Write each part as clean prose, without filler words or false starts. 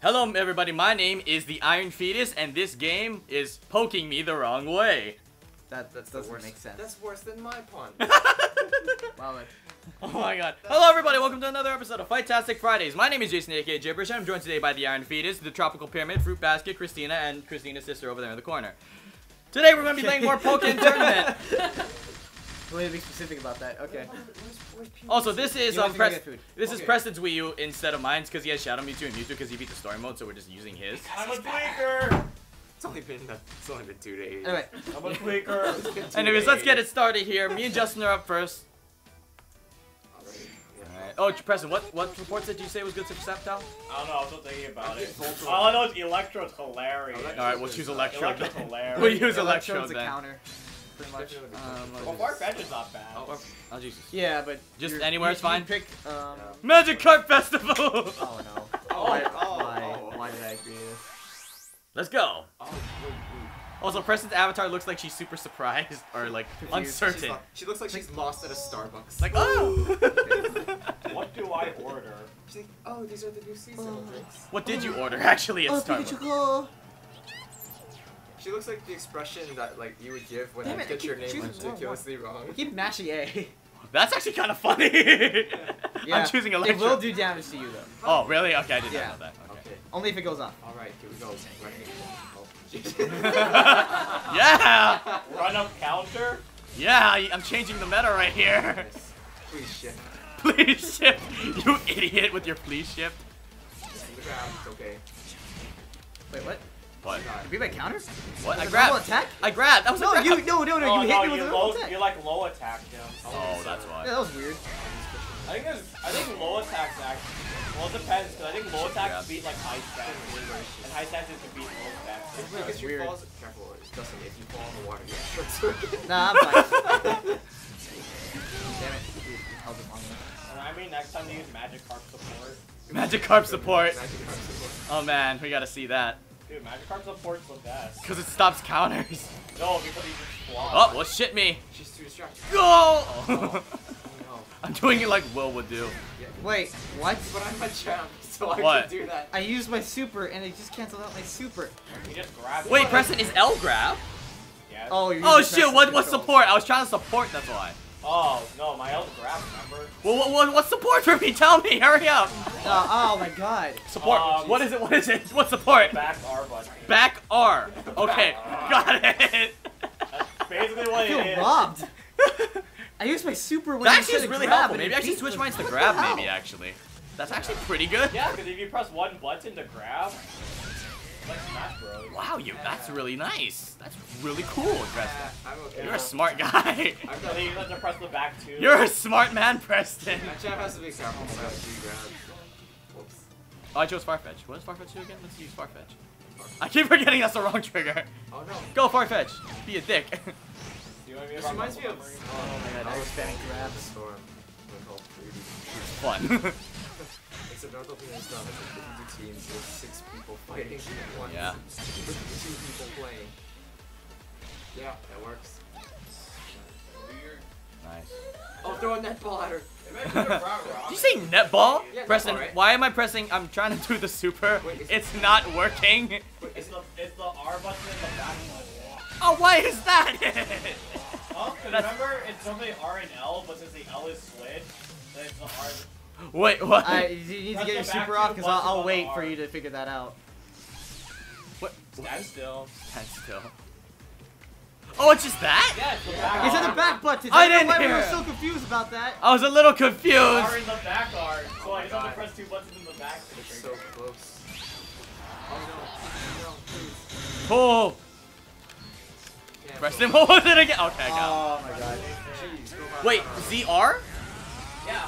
Hello everybody, my name is the Iron Fetus, and this game is poking me the wrong way. That doesn't make sense. That's worse than my pun. Wow, oh my god. Hello everybody, welcome to another episode of Fightastic Fridays. My name is Jason, aka Jibberish, and I'm joined today by the Iron Fetus, the Tropical Pyramid, Fruit Basket, Christina, and Christina's sister over there in the corner. Today we're going to be playing more Pokemon Tournament. We need to be specific about that. Okay. Also, this is this is Preston's Wii U instead of mine's because he has Shadow Mewtwo and Mewtwo because he beat the story mode, so we're just using his. I'm a tweaker. It's only been 2 days. Anyway, I'm a tweaker. Anyways, let's get it started here. Me and Justin are up first. Alright. Oh, Preston, what reports did you say was good for Sceptile? I don't know. I was not thinking about it. All I know is Electrode's hilarious. Alright, we'll choose Electrode. Electrode's hilarious. We'll use Electrode's a counter. Pretty much. Well, Farfetch is not bad. Oh, Jesus. Yeah, but just anywhere is fine. Pick Magikarp Festival. Oh no. Why did I agree to this? Let's go. Also, Preston's avatar looks like she's super surprised or like uncertain. She looks like she's lost at a Starbucks. Like, oh. What do I order? She's like, oh, these are the new seasonal drinks. What did you order actually at Starbucks? She looks like the expression that like you would give when you get your name ridiculously wrong. Keep mashing A. That's actually kind of funny. Yeah. I'm choosing Electrode. It will do damage to you though. Oh really? Okay, I did not know that. Okay. Only if it goes off. All right, here we go. Right. Yeah. Run up counter. Yeah, I'm changing the meta right here. Please shift. Please shift. You idiot with your please shift. It's okay. Wait, what? What? Did we buy counters? What? I grabbed. That was a grab. You hit me with a normal attack. You like low attacked him. Oh, that's why. Yeah, that was weird. I think low attacks actually. Well, it depends. Cause I think low attacks beat like high stats, and high stats can beat low stats. No, it's weird. Careful, Justin. If you fall in the water, you're Nah, I'm fine. Damn it. Dude, you held it long enough. And I mean, next time you use Magikarp Support. Magikarp Support. Oh man, we gotta see that. Dude, Magikarp Support's the best. Because it stops counters. No, because he just blocks. Oh, well, shit me. She's too distracted. Go! Oh, no. I'm doing it like Will would do. Yeah. Wait, what? But I'm Machamp, so I can do that. I used my super, and it just canceled out my super. You just grabbed Wait, Preston, is L grab? Yes. Oh, you're shit, what's support? I was trying to support, that's why. Oh, no, my L's grab, remember? Well, what's support for me? Tell me, hurry up! Oh my god. Support. What is it? What's support? Back R button. Back R. Okay, got it! That's basically what it is. I feel robbed. I used my super when I should really grab. Maybe I should switch mine to grab, maybe, actually. That's actually pretty good. Yeah, because if you press one button to grab, like Smash Bros. Wow, that's really nice. That's really cool, Preston. Okay. You're a smart guy. You have to press the back too. You're a smart man, Preston. That chap has to be careful. Whoops. Oh, I chose Farfetch. What does Farfetch do again? Let's use Farfetch. I keep forgetting that's the wrong trigger. Oh no. Go Farfetch. Be a dick. This reminds me of. Oh my god, I was standing grab the storm. It's fun. Except our thing is done. It's 52 teams with 6 people fighting at once. Yeah. With 2 people playing. Yeah, that works. Nice. Oh, throw a netball at her. Did you say netball? Yeah, Preston, netball, right? Why am I pressing? I'm trying to do the super. Wait, it's not working. Wait, it's the R button and the back button. Oh, why is that? Oh, remember, it's only R and L, but since the L is switched, then it's the R. Wait, what? You need to get your super off because I'll wait for you to figure that out. What? Stand still. Stand still. Oh, it's just that? Yeah, it's the back. It's at the back button. I didn't know why we were so confused about that. I was a little confused. It's in the back arm, so I just have to press 2 buttons in the back. It's so close. Oh no, please. Oh. Preston, what was it again? Okay, I got it. Oh my god. Jeez. Wait, ZR? Yeah.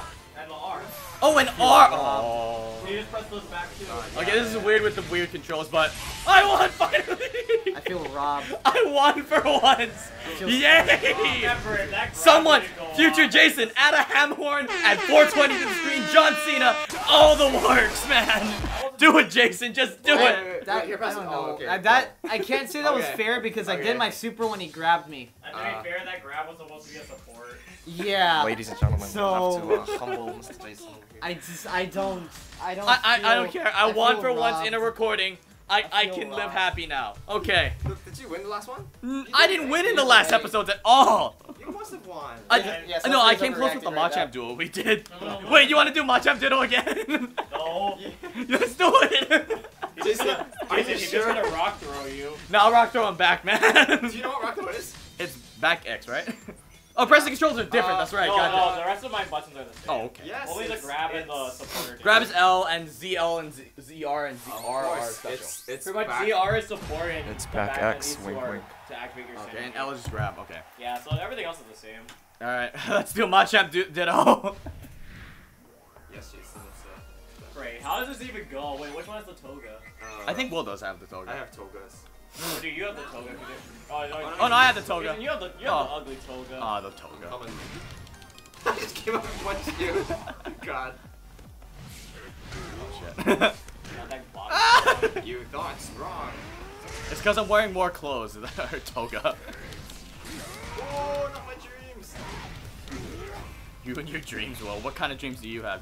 Oh, an R! Oh. You just press those back too. Okay, this is weird with the weird controls, but I won finally! I feel robbed. I won for once! Yay! Someone, future Jason, add a ham horn at 420 to the screen, John Cena, all the works, man! Do it, Jason, just do it! I can't say that was fair because I did my super when he grabbed me. And to be fair, that grab was supposed to be a support. Yeah. Ladies and gentlemen, so, we'll have to humble Mr. Jason. I don't care. I won for once in a recording. I can live happy now. Okay. Did you win the last one? I didn't win in the last episodes at all. You must have won. No, I came close with the Machamp duel. We did. Wait, you want to do Machamp Ditto again? No. Let's do it. He's just gonna rock throw you. No, I'll rock throw him back, man. Do you know what rock throw is? It's back X, right? Oh, press the controls are different, that's right, gotcha. No, the rest of my buttons are the same. Oh, okay. Yes, only the grab and the supporter. Grab is L and ZL and ZR and ZR are special. It's pretty much ZR is support and it's back X, wink wink. To activate your signature. Okay, and L is just grab, okay. Yeah, so everything else is the same. Alright, let's do Machamp Ditto. Yes, Jason, let's do it. Great, how does this even go? Wait, which one has the toga? I think Will does have the toga. I have togas. Dude, you have the toga. Oh no, I have the toga. You have the ugly toga. Ah, the toga. I just came up and punched you. God. Oh shit. You thought wrong. It's because I'm wearing more clothes than her toga. Oh, not my dreams. You and your dreams, Will. What kind of dreams do you have?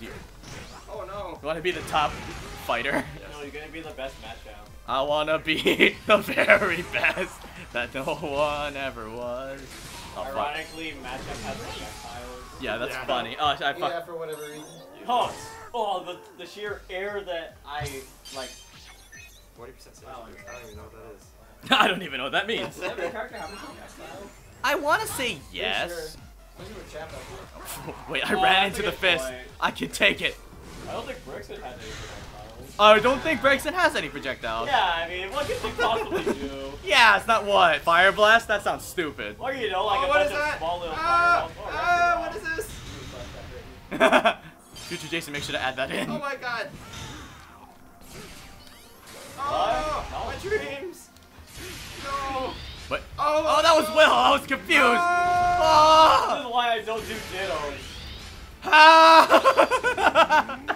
Oh no. You want to be the top fighter? No, you're gonna be the best matchup. I wanna be the very best that no one ever was. Oh, ironically, Machamp has the reptiles. Yeah, that's funny. Oh, yeah, for whatever reason. Oh, the sheer air that I like. 40% save. I don't even know what that is. I don't even know what that means. I wanna say yes. Wait, I ran into the fist. Point. I can take it. I don't think Braixen had anything. I don't think Braixen has any projectiles. Yeah, I mean, what could they possibly do? Yeah, it's not what? Fire Blast? That sounds stupid. Or, you know, like a bunch of small little fireballs. What is this? Future Jason, make sure to add that in. Oh my god. Oh, my dreams. No. What? Oh, that was Will. I was confused. Oh. This is why I don't do dittos.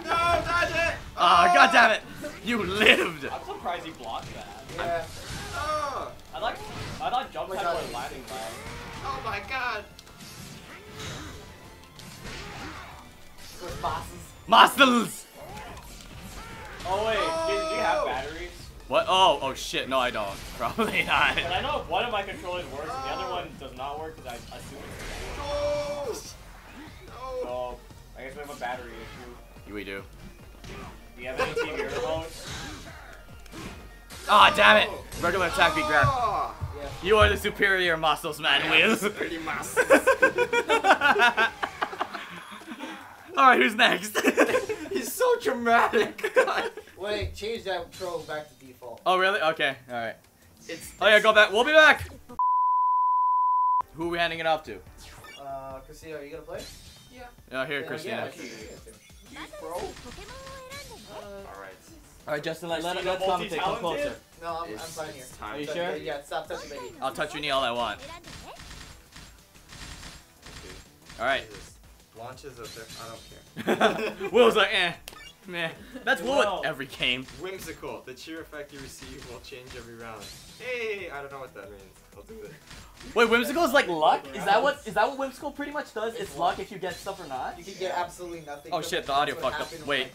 No, dodge it! Oh, god damn it! You lived! I'm surprised he blocked that. Yeah. I like jump head or landing by. Oh my god! With bosses. Masters! Oh wait, do you have batteries? What? Oh shit, no I don't. Probably not. And I know one of my controllers works and the other one does not work because I assume it's... Oh, I guess we have a battery issue. We do. Do you have any TV remotes? Ah, oh, damn it! Regular attack beat grab. Yeah. You are the superior muscles, man, Wheels. Pretty muscles. Alright, who's next? He's so dramatic. God. Wait, change that troll back to default. Oh, really? Okay, alright. Oh, yeah, go back. We'll be back! Who are we handing it off to? Christina, are you gonna play? Yeah. Oh, here, Christina. Bro. Alright. Alright, Justin, let someone take one closer. No, I'm fine here. Are you sure? Yeah, stop touching me. I'll touch your knee all I want. Alright. Launches up there. I don't care. Will's like, eh. Meh. That's Will at every game. Whimsical. The cheer effect you receive will change every round. Hey, I don't know what that means. I'll do it. Wait, whimsical is like luck? Is that what whimsical pretty much does? It's luck if you get stuff or not? You can get absolutely nothing. Oh shit, the audio fucked up. Wait.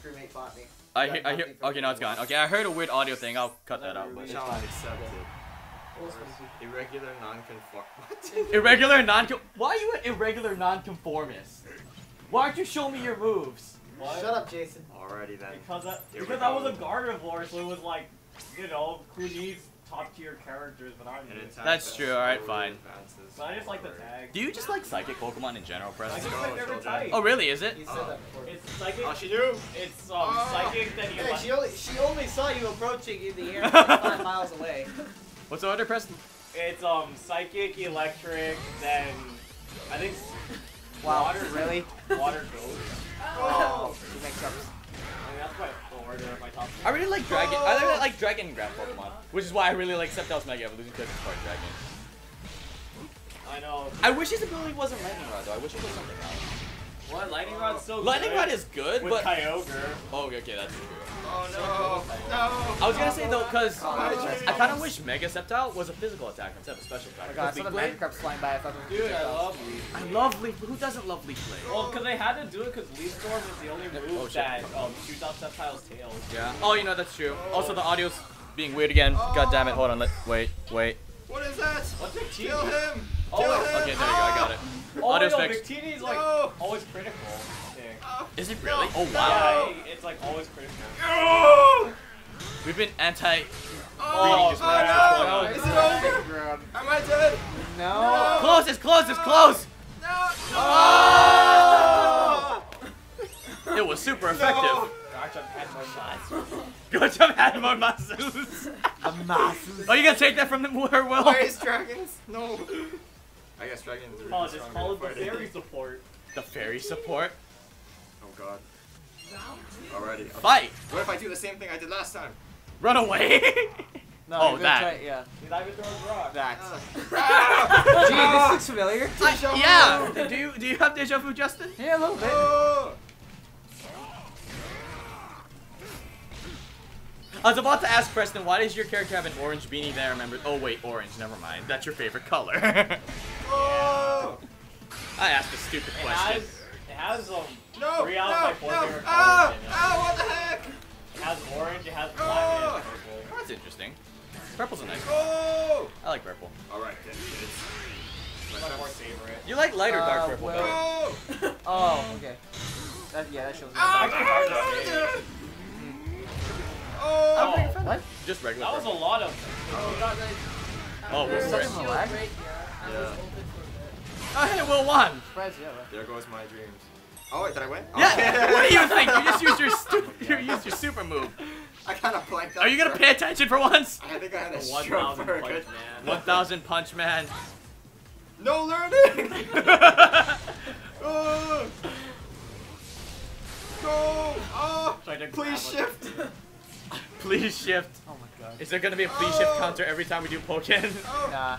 I hear okay, no, it's gone. Okay, I heard a weird audio thing. I'll cut that out. But challenge accepted. Irregular non-conformist. Irregular non-conformist. Why are you an irregular non-conformist? Why aren't you showing me your moves? What? Shut up, Jason. Alrighty then. Because I was a Gardevoir, so it was like, you know, who needs top tier characters, but I'm not. That's true, alright, fine. But I just like the tag. Do you just like psychic Pokemon in general, Preston? I just like every type. Oh, really? Is it? He said that before. It's psychic. Oh, she knew. It's psychic that you like. She only saw you approaching in the air like 5 miles away. What's the order, Preston? It's psychic, electric, then I think. Wow, water, really? Water goes. Oh, she makes up. I mean, that's my order of my top three. I really like Dragon. I really like Dragon Grab Pokemon, which is why I really like Sceptile's Mega Evolution because it's part Dragon. I know. I wish his ability wasn't Lightning Rod though. I wish it was something else. What? Lightning Rod's so good. Lightning Rod is good, but... With Kyogre. Oh, okay, that's true. Oh, no. No. I was going to say, though, because I kind of wish Mega Sceptile was a physical attack instead of a special attack. Oh, my God, I saw the Magikarp flying by. I thought it was Dude, I love Leaf. I love Leaf. Who doesn't love Leaf Blade? Well, because they had to do it because Leaf Storm is the only move that shoots off Sceptile's tail. Yeah. Oh, you know, that's true. Oh. Also, the audio's being weird again. Oh. God damn it. Hold on. Wait. What is that? What's it? Kill him. Okay, there you go. I got it. Oh, yo, Victini's like always critical. Is it really? Oh, wow. Yeah, it's like always critical. No! We've been anti. Oh, no. Is it over? Am I dead? No. Close, it's close, it's close. No. Oh! It was super effective. No. Garchomp had more shots. Garchomp had more Masus. Oh, you gonna take that from her, Will? Why is dragons? No. I guess dragons are really just call it the fairy support. The fairy support? Oh god. Alrighty. Fight! What if I do the same thing I did last time? Run away! No, oh, that. Try, yeah. He's not even throwing rocks. That. Gee, this looks familiar. Yeah! Do you have deja vu, Justin? Yeah, a little bit. Oh. I was about to ask Preston, why does your character have an orange beanie that I remember? Oh wait, orange, never mind. That's your favorite color. Oh! I asked a stupid question. It has 3 out of 4 favorite colors. Oh, what the heck? It has orange, it has black, and purple. That's interesting. Purple's a nice one. Oh! I like purple. Alright, then it's my more favorite. You like light or dark purple better? Well. No. Oh, okay. That shows me. Oh, what? Just regular. That was a lot of them. Oh, we're such a lag. Yeah. Oh, hey, Will won. There goes my dreams. Oh, wait, did I win? Yeah. What do you think? You just used your super move. I kind of blanked out. Are you going to pay attention for once? I think I had a 1,000 punch man. 1,000 punch man. No learning. Go. Oh, please shift. Please shift. Oh my god. Is there gonna be a please shift counter every time we do Pokken? Nah.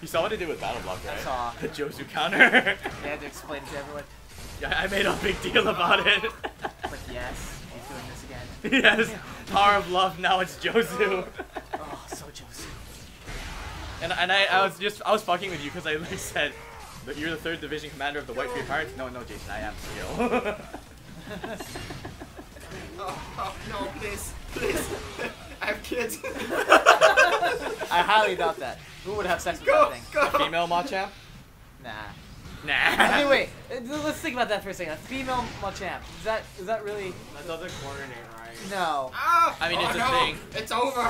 You saw what they did with Battle Block, right? I saw. The Josu counter. They had to explain to everyone. Yeah, I made a big deal about it. But yes, he's doing this again. Yes. Power of love, now it's Josu. Oh, so Josu. And I was just, I was fucking with you because I like said, that you're the 3rd Division Commander of the White Free Pirates. No, Jason, I am Skill. Oh, no, please. I have kids. I highly doubt that. Who would have sex with that thing? A female Machamp? Nah. I mean, wait. Let's think about that for a second. A female Machamp. Is that really... That's not the corner name, right? No. Oh, I mean, it's a thing. It's over.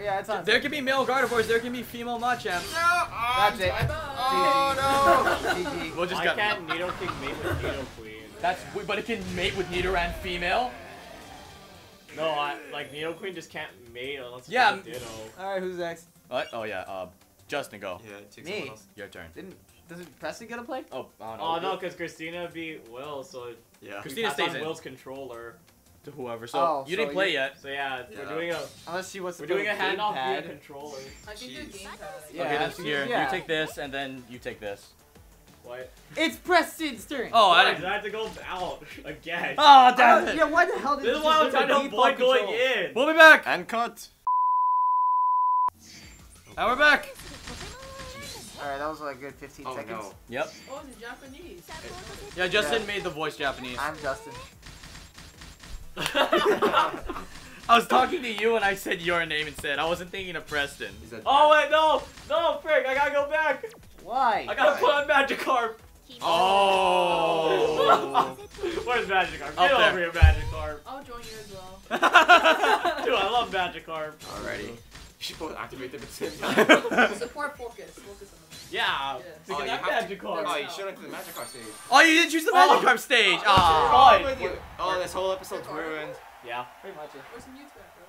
Yeah, it's on. There can be male Gardevoirs, there can be female Machamps. No! Oh, that's it. Oh, no! We'll just can't Nidoking mate with Nidoqueen? That's weird, but it can mate with Nidoran female? No, like Nidoqueen just can't mate unless it's a Ditto. Alright, who's next? What? Oh, yeah, Justin, go. Yeah, it takes someone else. Your turn. Doesn't Preston get a play? Oh, I don't know. Oh, no, because Christina beat Will, so yeah. Christina stays in. Will's controller. To whoever, so you didn't play yet. So yeah, we're doing a unless she wants to. We're doing a handoff via controller. I can do game pad. Yeah, okay, that's here. Yeah. You take this, and then you take this. What? It's Preston's turn. Oh, I didn't. I have to go out again. Oh, damn it! Yeah, why the hell did this? This is why I'm trying to avoid going in. We'll be back. And cut. And we're back. Alright, that was like a good 15 seconds. No. Yep. Oh, it's in Japanese. Yeah, Justin made the voice Japanese. I'm Justin. I was talking to you and I said your name instead. I wasn't thinking of Preston. Oh wait, no, frick! I gotta go back. Why? I gotta put on Magikarp. Oh. Where's Magikarp? Get over here, Magikarp. I'll join you as well. Dude, I love Magikarp. Alrighty. You should both activate them at the same time. Support focus on them. Yeah. To get that Magikarp. Oh, you should have the Magikarp stage. Oh, you didn't choose the Magikarp stage. Oh, this whole episode's ruined. Yeah. Pretty much it. Where's the Mewtwo at, bro?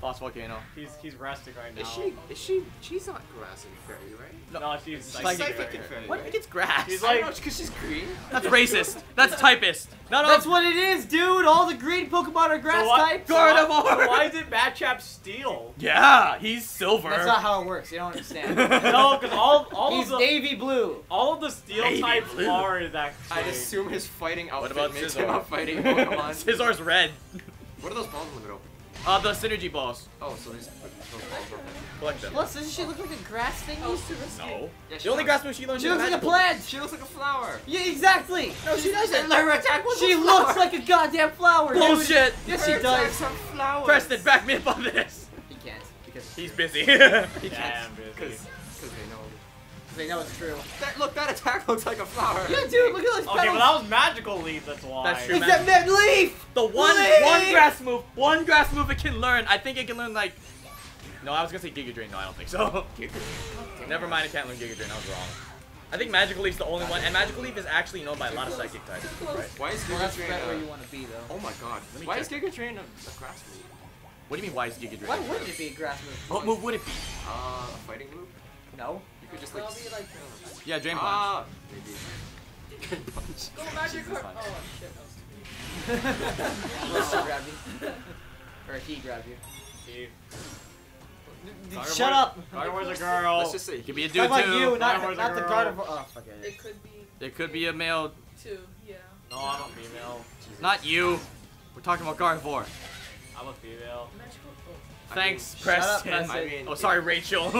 Lost Volcano. He's resting right now. Is she? She's not grass and fairy, right? No, she's psychic and fairy. What if it gets grass? She's like, because she's green. That's racist. That's typist. No, no, that's what it is, dude. All the green Pokemon are grass types. Gardevoir. Why is it Machamp steel? Yeah, he's silver. That's not how it works. You don't understand. No, because he's navy blue. All of the steel types are that. I assume his fighting outfit makes him a fighting Pokemon. Scizor's red. What are those balls in the middle? The synergy balls. Oh, so these collect them. Plus, doesn't she look like a grass thing? Oh, no. Yeah, the only grass move she learned. She looks like a plant. She looks like a flower. Yeah, exactly. No, she doesn't. She looks like a goddamn flower. Bullshit. Yes, she does. Preston, back me up on this. He can't because he's busy. He can't because they know. They know it's true. Look, that attack looks like a flower. Yeah, dude, look at those petals. Okay, but that was magical leaf, that's why. That's true. Except that leaf! The one grass move it can learn. I think it can learn, like... No, I was gonna say Giga Drain. No, I don't think so. Never mind, it can't learn Giga Drain. I was wrong. I think Magical Leaf's the only one, and Magical Leaf is actually known by a lot of psychic types. Right? Why is Giga Drain where you want to be, though? Oh my god. Why is Giga Drain a grass move? What do you mean, why is Giga Drain? Why wouldn't it be a grass move? What move would it be? A fighting move? No. Could just like yeah, Drain Punch. Maybe. Drain Punch. Go Magikarp! Oh shit, that was too grabbed you. Or he grabbed you. Shut up! Gardevoir's a girl! Let's just say, it could be a dude too! Not the Gardevoir. Oh, fuck it. It could be a male. Too, yeah. No, I'm a female. Jesus. Not you! We're talking about Gardevoir. I'm a female. Thanks, Preston. Oh, sorry, Rachel.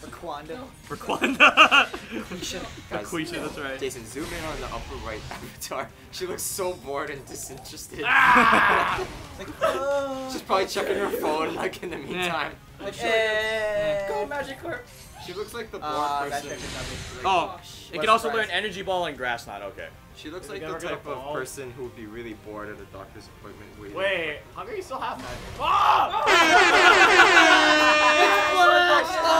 Raquanda. Raquanda. Quisha, that's right. Jason, zoom in on the upper right avatar. She looks so bored and disinterested. Ah! Like, oh, she's probably checking her phone like in the meantime. Like, hey. Go Magikarp. She looks like the bored person. Oh, it can also learn Energy Ball and Grass Knot. Okay. She looks like the type of person who would be really bored at a doctor's appointment. Wait, how can you still have that? Oh! Oh!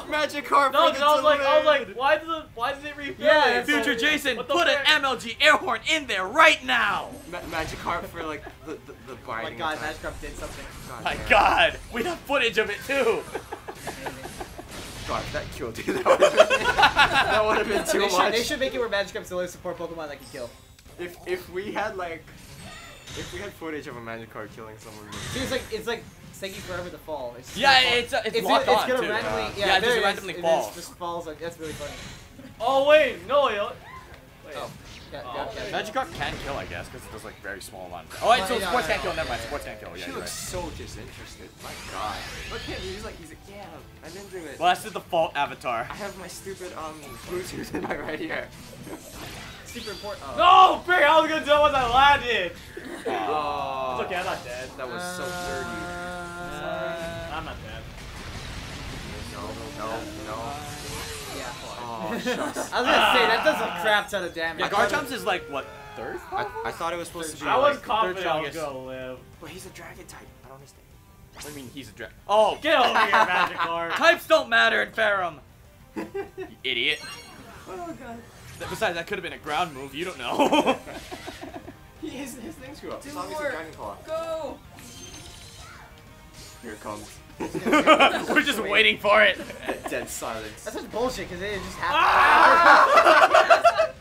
Oh my god! Magikarp! No, because I was like, why does it refill? Yeah, future like, Jason, put an MLG air horn in there right now! Magikarp for like the binding. Oh my god, Magikarp did something. God, my god, we have footage of it too. God, that killed you. That would have been too much. They should make it where Magikarp's the only support Pokemon that can kill. If we had like, if we had footage of a Magikarp killing someone, dude, it's like taking forever to fall. It's it's locked on. It's gonna randomly, yeah, it just randomly falls. It just falls like that's really funny. Oh wait, no, yo. Wait. Oh. Magikarp can kill, I guess, because it does like very small amount. Oh, wait, so sports can't kill. Never mind, sports can't kill. Yeah, she looks so disinterested. My God. Look at him. He's like, yeah, I didn't do it. Well, that's the default avatar. I have my stupid Bluetooth in my right ear. Super important. Oh. No, Big! I was gonna do it once I landed. It's okay, I'm not dead. That was so dirty. I'm not dead. No. Oh, shucks. I was gonna say, that does a crap ton of damage. Yeah, Garchomp's is like, what, third? I thought it was supposed to be I was like confident I was gonna live. But he's a dragon type. I don't understand. What do you mean he's a dragon? Oh! Get over here, Magikarp! Types don't matter in Farum! You idiot. Oh, God. Besides, that could have been a ground move. You don't know. his things grew up. As long as he's a dragon claw. Go! Here it comes. We're just waiting for it. Dead silence. That's such bullshit because it just happened.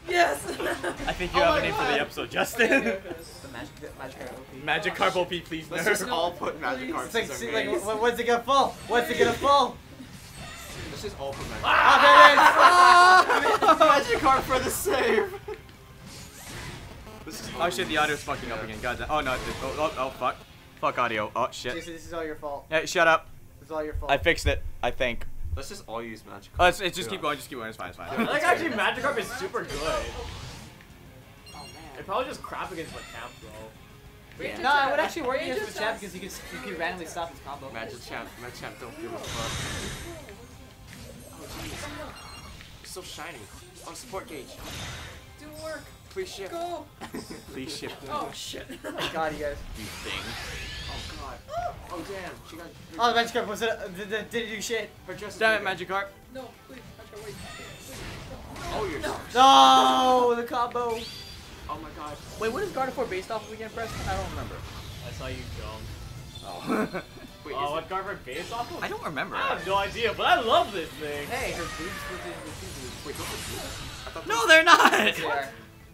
Yes. I think you have a name for the episode, Justin. Okay. Magikarp OP, please. Let's just all put Magikarp. Like, when's it gonna fall? When's it gonna fall? Let's just all put Magikarp. Ah, there it is. Magikarp for the save. Oh shit, the audio's fucking up again. God damn. Oh no. Oh fuck. Fuck audio. Oh shit. Jason, this is all your fault. Hey, shut up. This is all your fault. I fixed it, I think. Let's just all use Magikarp. Oh, it's just keep going, just keep going. It's fine, it's fine. I like actually Magikarp is super good. Oh man. It probably just crap against Machamp though. Yeah. No, I would actually work against Machamp because you can randomly stop his combo. Machamp don't give a fuck. Oh jeez. It's so shiny. Oh, support gauge. Do work. Please ship. Go. Please ship. Oh shit. Oh my god, you guys. You thing. Oh god. Oh damn. She got. Oh, the Magikarp was it? Didn't do shit. Damn it, Magikarp. No, please. Magikarp, wait. Oh, you're. No. No, the combo. Oh my god. Wait, what is Gardevoir based off of again, Preston? I don't remember. I saw you jump. Oh. Wait, what Gardevoir based off of? I don't remember. I have no idea, but I love this thing. Hey, her boobs were the Wait, those are boobs? I thought no, they're not! They are.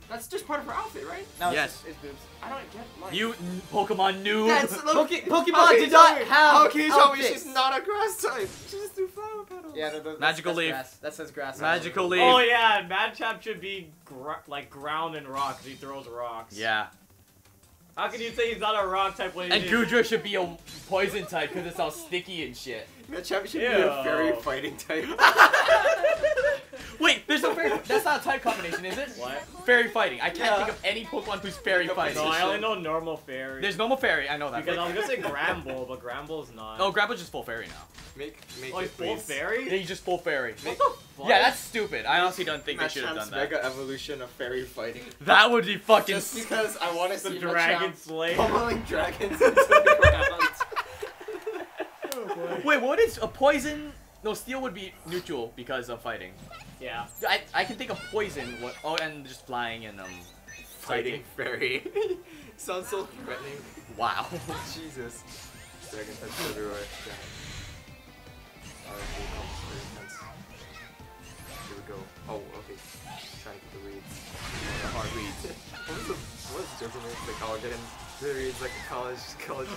That's just part of her outfit, right? No, yes. It's boobs. I don't get like... You Pokemon noob! That's Pokemon did not have How can you tell me she's not a grass type? She just threw flower petals. Yeah, no, Magical Leaf. Grass. That says grass. Magical Leaf. Oh yeah, Machamp should be like ground and rock because he throws rocks. Yeah. How can you say he's not a rock type when And Goodra should be a poison type because it's all sticky and shit. Machamp should be a fairy fighting type. Wait, there's no fairy. That's not a type combination, is it? What? Fairy fighting. I can't think of any Pokemon who's fairy fighting. No, I only know normal fairy. There's normal fairy. I know that. Because I was gonna say Gramble, but Gramble's not. Oh, Gramble's just full fairy now. Make it full fairy? Yeah, he's just full fairy. What the fuck? Yeah, that's stupid. I honestly don't think they should have done that. Mega evolution of fairy fighting. That would be fucking. Just because I want to see Dragon Slayer pummeling dragons into the ground. Oh boy. Wait, what is a poison? No, steel would be neutral because of fighting. Yeah. I can think of poison. What? Oh, and just flying and fighting fairy. Sounds so threatening. Wow. Jesus. Dragon types everywhere. Yeah. Here we go. Oh, okay. Trying to get the reeds. Hard reeds. What is Jibberish? They call it again. Reads like a college.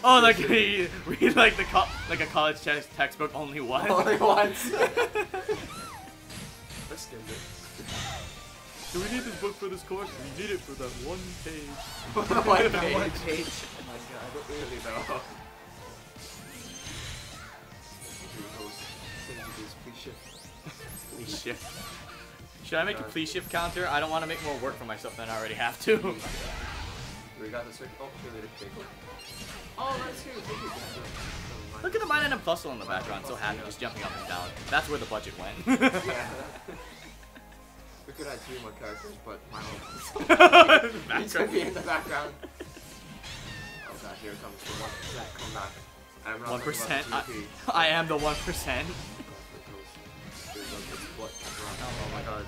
Oh, like he read like the like a college textbook only once. Only once. I skimmed it. Do we need this book for this course? We need it for that one page. One page. Oh my god, I don't really know. Please shift. Should I make a please shift counter? I don't want to make more work for myself than I already have to. We got the switch. Oh, that's here. Look at the Mind and Bustle in the background. So happy, just jumping up and down. That's where the budget went. Yeah. We could have three more characters, but Mind and Bustle could be in the background. Oh god, here comes the 1% comeback. I'm not 1%. I am the 1%. Oh my god.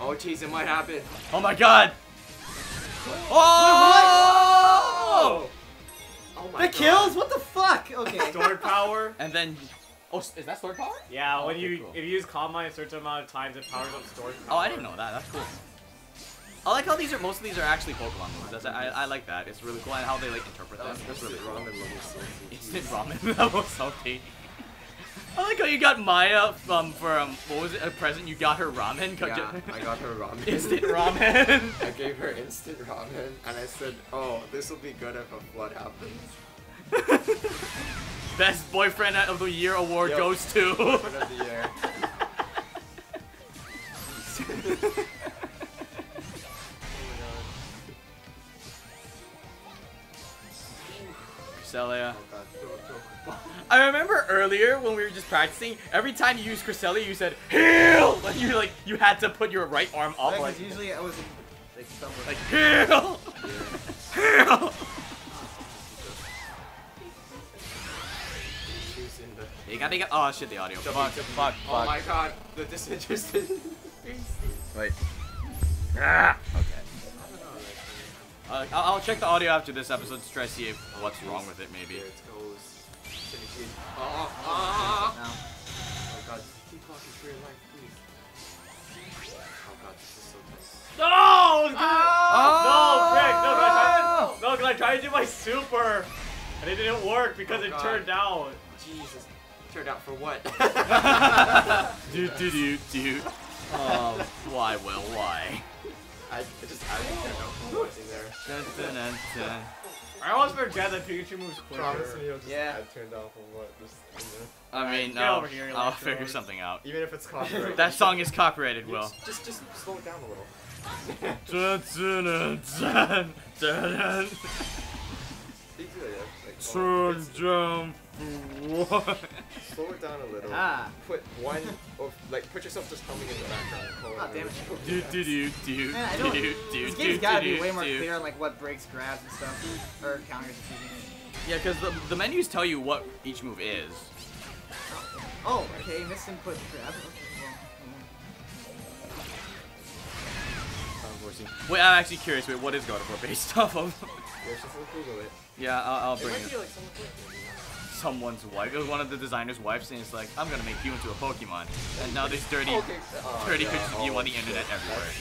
Oh jeez, it might happen. Oh my god. Oh! Oh my god. The kills? What the fuck? Okay. Sword power. And then... Oh, is that sword power? Yeah, oh, when you... Cool. If you use Calm Mind a certain amount of times, it powers up sword power. Oh, I didn't know that. That's cool. I like how these are... Most of these are actually Pokemon moves. That's, I like that. It's really cool and how they, like, interpret them. That's really cool. Instant ramen level salty. I like how you got Maya for what was it, a present? You got her ramen. Yeah, I got her ramen. Instant ramen. I gave her instant ramen, and I said, "Oh, this will be good if a flood happens." Best boyfriend of the year award goes to. Boyfriend of the year. Cresselia. I remember earlier when we were just practicing, every time you used Cresselia, you said, HEAL! Like, you like, you had to put your right arm up. Like, usually I was like, somewhere. Like, HEAL! Yeah. HEAL! Oh shit, the audio. Fuck. Oh my god, the disinterested. Wait. Ah! Okay. I'll check the audio after this episode to try to see what's wrong with it, maybe. Oh god, keep blocking for your life, please. Oh god, this is so close. No! Oh! No, Greg, no, I tried to do my super, and it didn't work because it turned out. Jesus, turned out for what? Do. Oh, why, Will, why? I just added the noise in there. Dun. I almost forget that Pikachu moves quicker. Promise me you'll just turned off or what? Just, I mean, no, I'll figure something out. Even if it's copyrighted. That song is copyrighted, Will. Just slow it down a little. Turn down for what? Slow it down a little. Put one of like put yourself just humming in the background. Oh damn it. This game's gotta be way more clear on like what breaks grabs and stuff. Or counters and shooting. Yeah, because the menus tell you what each move is. Oh, okay, missed input grab. Okay, well. Gardevoir scene. Wait, I'm actually curious. Wait, what is Gardevoir based off of? Yeah, I'll bring it. Like someone's wife. It was one of the designer's wives, and it's like, I'm gonna make you into a Pokemon. And now there's dirty pictures of you on the internet everywhere.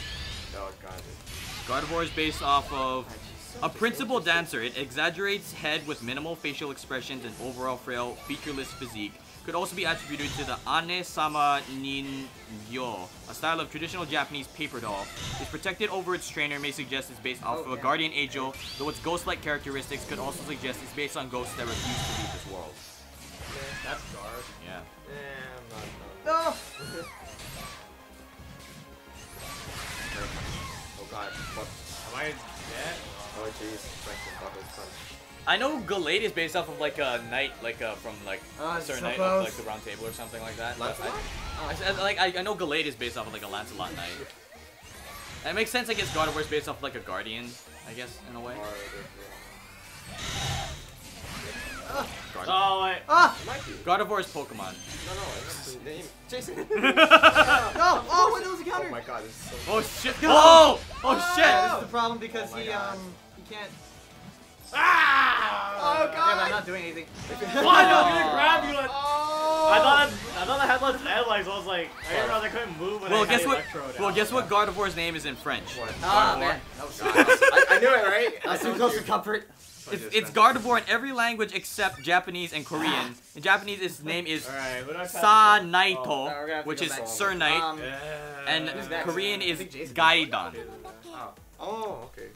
Oh, God. Gardevoir is based off of a principal dancer. It exaggerates head with minimal facial expressions and overall frail, featureless physique. Could also be attributed to the Ane-sama Nin-gyo, a style of traditional Japanese paper doll. It's protected over its trainer, may suggest it's based off of a guardian angel, though its ghost-like characteristics could also suggest it's based on ghosts that refuse to leave this world. Yeah, that's dark. Yeah. Yeah, I'm not. No! Oh god, fuck. Am I dead? Oh jeez, Braixen got his punch. I know Gallade is based off of like a knight, like from like a certain knight of like the Round Table or something like that. Lancelot? I know Gallade is based off of like a Lancelot knight. That makes sense. I guess Gardevoir is based off like a guardian, I guess, in a way. Oh wait. Ah! Gardevoir is Pokemon. No, no, that's the name. Jason. No! Oh, what was the counter? Oh my god, this is so cool. Oh shit! No. Oh! Oh shit! This is the problem because he can't. Ah! Oh god! Yeah, I'm not doing anything. What? I was gonna grab you. Like, I thought I had less head legs. I was like, I didn't realize I couldn't move. Well, guess what? Well, guess what? Gardevoir's name is in French. Oh man, that was I knew it, right? That's too close to comfort. It's Gardevoir in every language except Japanese and Korean. In Japanese, its name is Sa Naito, which is Sir Knight, and Korean is Gaidan. Oh, okay.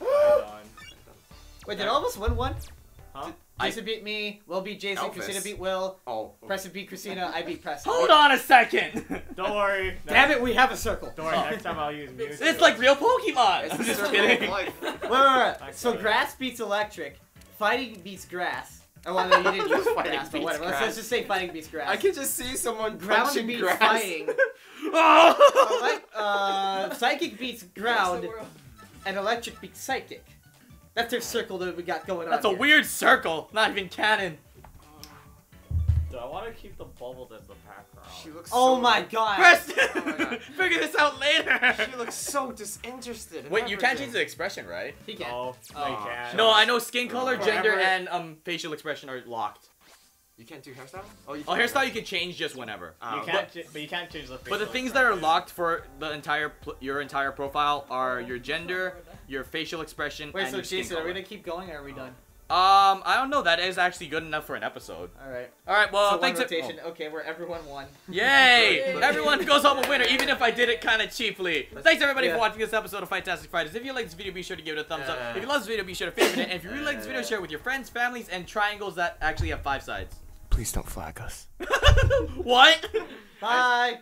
Wait, did all of us win one? Huh? Jason beat me, Will beat Jason, Elvis. Christina beat Will, Preston beat Christina, I beat Preston. Hold on a second! Don't worry. Damn it, we have a circle. Don't worry, next time I'll use Mewtwo. It's like real Pokemon! It's I'm just kidding. Wait. So grass beats electric, fighting beats grass. Oh, well, no, you didn't use grass, but whatever. Let's just say fighting beats grass. I can just see someone punching beats grass. Fighting. Psychic beats ground, and electric beats psychic. That's their circle that we got going on. That's a weird circle. Not even canon. Dude, I want to keep the bubbles in the background. She looks so my god. Preston! Oh my god. Figure this out later. She looks so disinterested. Wait, you can't change the expression, right? He can. Oh, he can. No, I know skin color, gender, and facial expression are locked. You can't do hairstyle? Oh, you can hairstyle you can change just whenever. You can't, but you can't change the facial. But the things that are locked for the entire your entire profile are your gender, your facial expression. Wait, and so your Jason, are we gonna keep going or are we done? I don't know. That is actually good enough for an episode. All right. All right. Well, so thanks. Okay, where everyone won. Yay! Everyone goes home a winner, even if I did it kind of cheaply. Thanks everybody for watching this episode of Fightastic Fridays. If you like this video, be sure to give it a thumbs up. If you love this video, be sure to favorite it. And if you really like this video, share it with your friends, families, and triangles that actually have 5 sides. Please don't flag us. What? Bye.